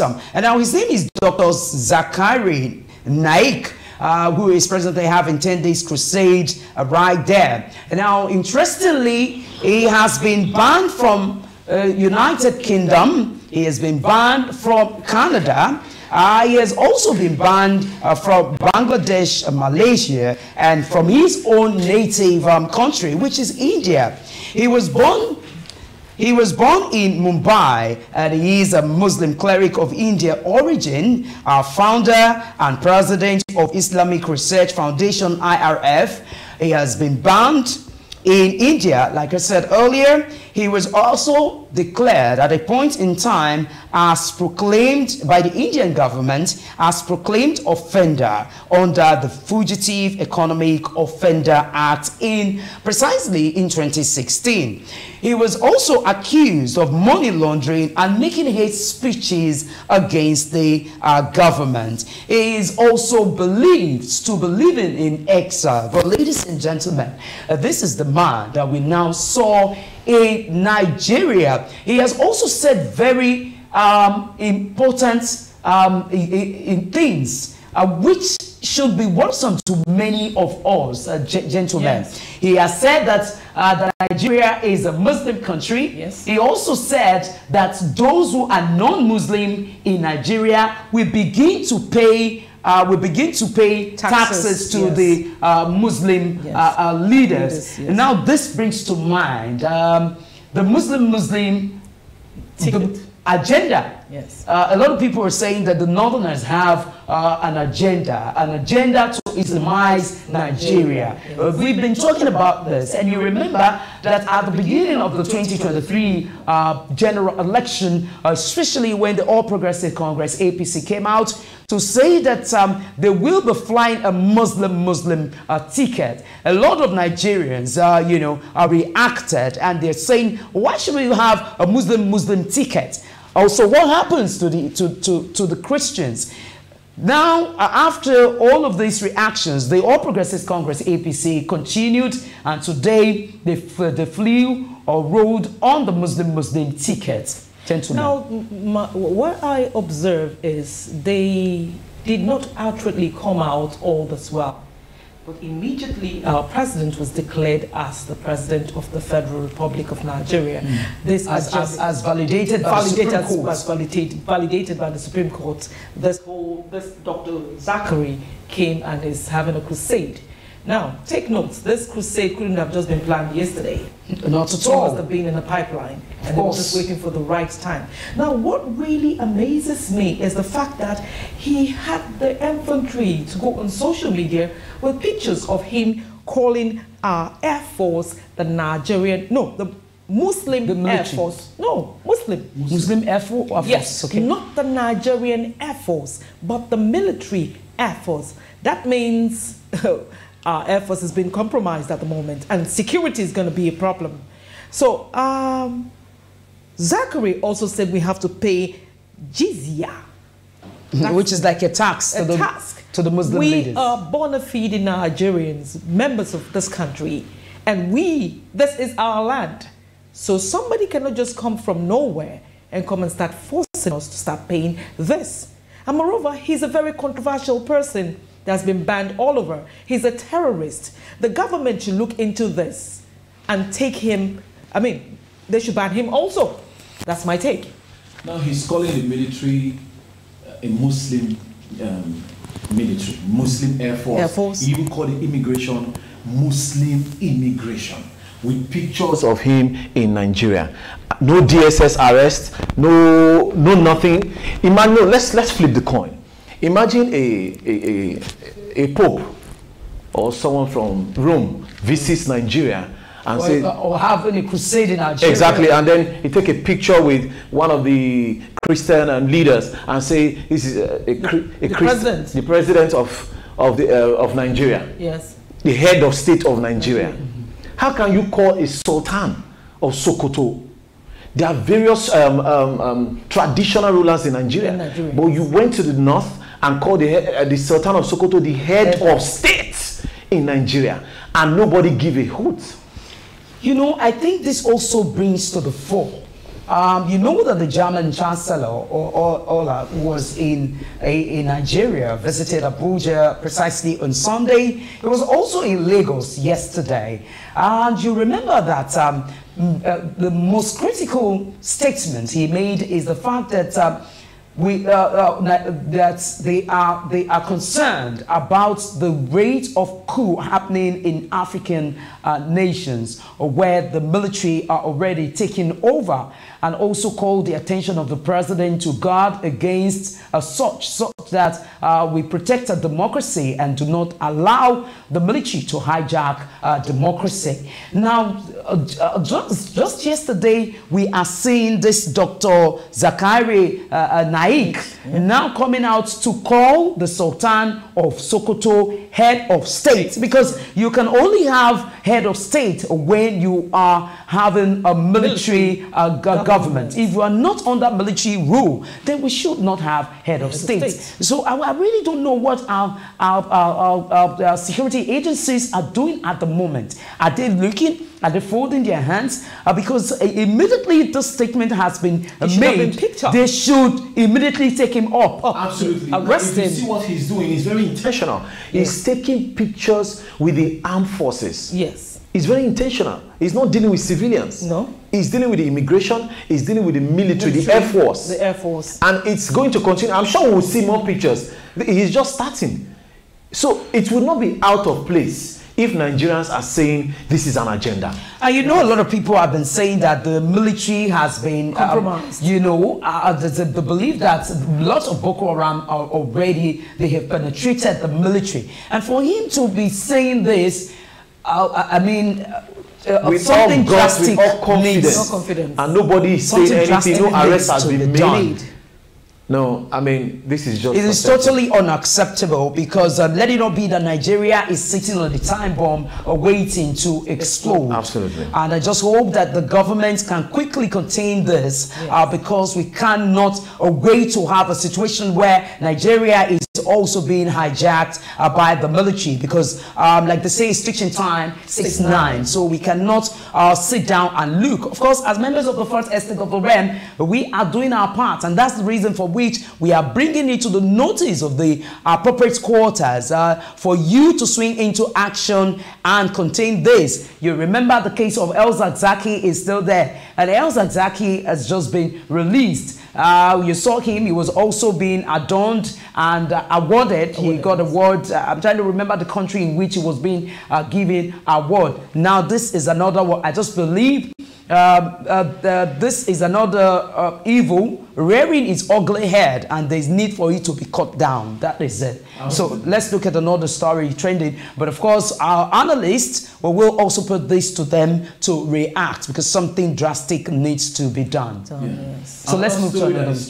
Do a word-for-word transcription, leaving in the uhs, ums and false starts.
And now his name is Doctor Zakir Naik, uh, who is presently having ten days crusade uh, right there. And now, interestingly, he has been banned from uh, United Kingdom. He has been banned from Canada. Uh, he has also been banned uh, from Bangladesh, uh, Malaysia, and from his own native um, country, which is India. He was born He was born in Mumbai, and he is a Muslim cleric of Indian origin, our founder and president of Islamic Research Foundation, I R F. He has been banned in India, like I said earlier. He was also declared at a point in time as proclaimed by the Indian government as proclaimed offender under the Fugitive Economic Offender Act in precisely in twenty sixteen. He was also accused of money laundering and making hate speeches against the uh, government. He is also believed to believe in exile. But ladies and gentlemen, uh, this is the man that we now saw in Nigeria. He has also said very um, important um, in, in things uh, which should be worrisome to many of us, uh, gentlemen. Yes. He has said that, uh, that Nigeria is a Muslim country. Yes. He also said that those who are non-Muslim in Nigeria will begin to pay Uh, we begin to pay taxes, taxes to yes. the uh, Muslim yes. uh, uh, leaders. leaders yes. And now this brings to mind um, the Muslim-Muslim agenda. Yes. Uh, a lot of people are saying that the Northerners have uh, an agenda, an agenda to Islamize Nigeria. Yes. Uh, we've been talking about this, and you remember that at the beginning of the twenty twenty-three uh, general election, especially when the All Progressive Congress, A P C, came out to say that um, they will be flying a Muslim-Muslim uh, ticket. A lot of Nigerians, uh, you know, are reacted, and they're saying, why should we have a Muslim-Muslim ticket? Also, what happens to the, to, to, to the Christians? Now, after all of these reactions, the All Progressive Congress, A P C, continued, and today they, they flew or rode on the Muslim-Muslim ticket. Gentlemen. Now, my, what I observe is they did not outwardly come out all this well, but immediately our president was declared as the president of the Federal Republic of Nigeria. Mm. This as, as, as validated by validated, the Supreme Court. Validated, validated by the Supreme Court. This whole, this Doctor Zakir came and is having a crusade. Now, take note, this crusade couldn't have just been planned yesterday. Not at all. It must have been in the pipeline, and they were just waiting for the right time. Now, what really amazes me is the fact that he had the infantry to go on social media with pictures of him calling our Air Force the Nigerian, no, the Muslim the Air Force. No, Muslim. Muslim, Muslim Air Force? Yes, okay. Not the Nigerian Air Force, but the military Air Force. That means our Air Force has been compromised at the moment, and security is going to be a problem. So, um, Zakir also said we have to pay jizya. That's which is like a tax to, a the, task. to the Muslim we leaders. We are bona fide Nigerians, members of this country, and we, this is our land. So somebody cannot just come from nowhere and come and start forcing us to start paying this. And moreover, he's a very controversial person that's been banned all over. He's a terrorist. The government should look into this and take him, I mean, they should ban him also. That's my take. Now he's calling the military a Muslim um, military, Muslim Air Force. Air Force. He even called it immigration, Muslim immigration, with pictures of him in Nigeria. No D S S arrest, no, no nothing. Emmanuel, let's let's flip the coin. Imagine a a, a, a pope or someone from Rome visits Nigeria and or, say, or having a crusade in Nigeria. Exactly, and then he take a picture with one of the Christian and leaders and say this is a, a, a the, president. the president of of the uh, of Nigeria. Yes, the head of state of Nigeria. Mm-hmm. How can you call a Sultan of Sokoto? There are various um, um, um, traditional rulers in Nigeria, in Nigeria, but you went to the north and called the, uh, the Sultan of Sokoto the head of state in Nigeria, and nobody give a hoot. You know, I think this also brings to the fore Um, you know that the German Chancellor Olaf was in, a, in Nigeria, visited Abuja precisely on Sunday. He was also in Lagos yesterday. And you remember that um, uh, the most critical statement he made is the fact that uh, we uh, uh, that they are they are concerned about the rate of coup happening in African uh, nations, where the military are already taking over, and also called the attention of the president to guard against uh, such such that uh, we protect our democracy and do not allow the military to hijack uh, democracy. Now, uh, uh, just just yesterday, we are seeing this Doctor Zakir uh, Naik. Naik now coming out to call the Sultan of Sokoto head of state, because you can only have head of state when you are having a military uh, government. government. If you are not under military rule, then we should not have head of state. Of state. So I, I really don't know what our, our, our, our, our security agencies are doing at the moment. Are they looking? Are they folding their hands? Uh, because uh, immediately this statement has been uh, made, been picked up. They should immediately take him up. up. Absolutely. Arrest him. You see what he's doing. He's very intentional. Yes. He's taking pictures with the armed forces. Yes. He's very intentional. He's not dealing with civilians. No. He's dealing with the immigration. He's dealing with the military, military, the Air Force. The Air Force. And it's going to continue. I'm sure we'll see more pictures. He's just starting. So it will not be out of place if Nigerians are saying this is an agenda. And you know, a lot of people have been saying that the military has been compromised. Um, you know, uh, the, the, the belief that lots of Boko Haram are already, they have penetrated the military. And for him to be saying this, uh, I mean, uh, uh, with something all guts, drastic, with all confidence, no confidence, and nobody is saying anything, no arrest has been made. No, I mean, this is just... It is totally unacceptable, because uh, let it not be that Nigeria is sitting on the time bomb uh, waiting to explode. Absolutely. And I just hope that the government can quickly contain this, yes. uh, because we cannot uh, wait to have a situation where Nigeria is also being hijacked uh, by the military, because um, like they say, it's fiction time, six nine. So we cannot uh, sit down and look. Of course, as members of the first estate of the realm, we are doing our part, and that's the reason for which we are bringing it to the notice of the appropriate quarters uh, for you to swing into action and contain this. You remember the case of El Zagzaki is still there, and El Zagzaki has just been released. Uh, you saw him, he was also being adorned and uh, awarded. He oh, got awards. Uh, I'm trying to remember the country in which he was being uh, given award. Now this is another one. I just believe uh, uh, uh, this is another uh, evil rearing its ugly head, and there's need for it to be cut down. That is it. Oh. So let's look at another story trending. But of course, our analysts, well, we'll also put this to them to react, because something drastic needs to be done. Oh, yeah. Yes. So and let's move to another story.